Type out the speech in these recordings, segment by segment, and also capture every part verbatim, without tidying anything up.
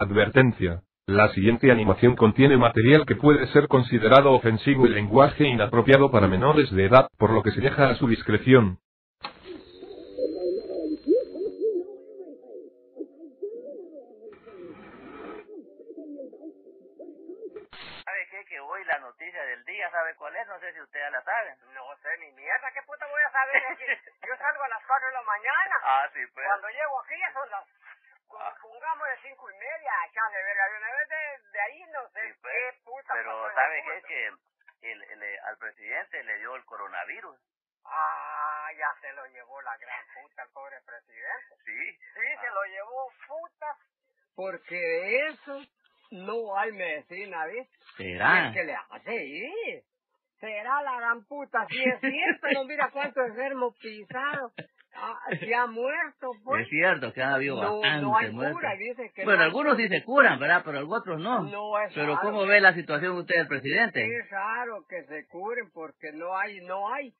Advertencia. La siguiente animación contiene material que puede ser considerado ofensivo y lenguaje inapropiado para menores de edad, por lo que se deja a su discreción. ¿Sabe qué? Que hoy la noticia del día, ¿sabe cuál es? No sé si ustedes la saben. No sé ni mierda, ¿qué puta voy a saber? Yo salgo a las cuatro de la mañana. Ah, sí, pues. Cuando llego aquí ya son las... Pongamos de cinco y media, chale, verga, una vez de, de ahí no sé sí, pues, qué puta. Pero ¿sabe qué? Que el, el, el, al presidente le dio el coronavirus. Ah, ya se lo llevó la gran puta, el pobre presidente. Sí. Sí, ah. Se lo llevó puta, porque de eso no hay medicina, ¿viste? ¿Será? ¿Es que le hace ir? Será la gran puta, sí es cierto, pero mira cuánto enfermo pisado. Ah, se ha muerto, pues. Es cierto que ha habido no, bastante no hay cura, dice que bueno, no hay... algunos sí se curan, ¿verdad? Pero otros no. No es Pero raro, ¿cómo ve la situación usted, el presidente? Es raro que se curen porque no hay, no hay.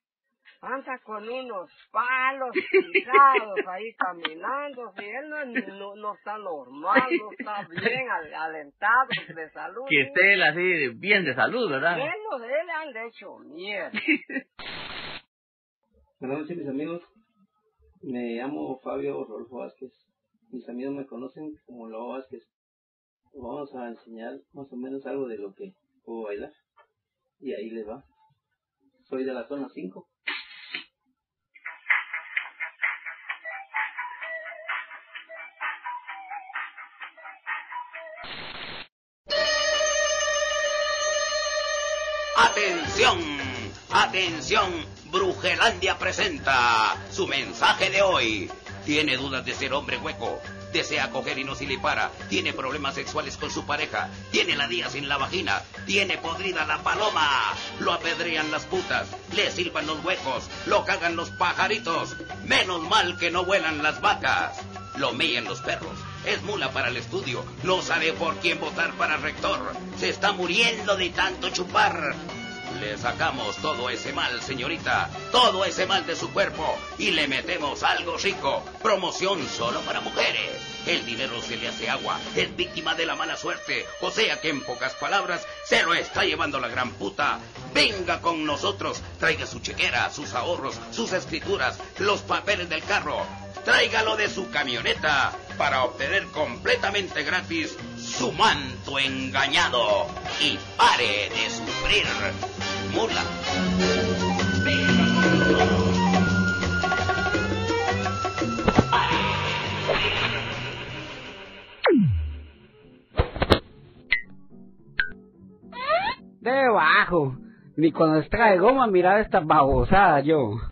Anda con unos palos pisados ahí caminando. Si él no, no, no está normal, no está bien al, alentado de salud. Que esté él así bien de salud, ¿verdad? Menos de él han hecho mierda. Buenas noches, mis amigos. Me llamo Fabio Rodolfo Vásquez. Mis amigos me conocen como Lobo Vásquez. Vamos a enseñar más o menos algo de lo que puedo bailar. Y ahí les va. Soy de la zona cinco. Atención, atención. Brujelandia presenta su mensaje de hoy. Tiene dudas de ser hombre hueco, desea coger y no se le para, tiene problemas sexuales con su pareja, tiene la día sin la vagina, tiene podrida la paloma, lo apedrean las putas, le silban los huecos, lo cagan los pajaritos, menos mal que no vuelan las vacas, lo meían los perros, es mula para el estudio, no sabe por quién votar para rector, se está muriendo de tanto chupar. Le sacamos todo ese mal, señorita, todo ese mal de su cuerpo y le metemos algo rico. Promoción solo para mujeres. El dinero se le hace agua, es víctima de la mala suerte. O sea que en pocas palabras se lo está llevando la gran puta. Venga con nosotros, traiga su chequera, sus ahorros, sus escrituras, los papeles del carro. Tráigalo de su camioneta para obtener completamente gratis su manto engañado y pare de sufrir. Mula. Debajo, ni cuando extrae goma miraba esta babosada yo.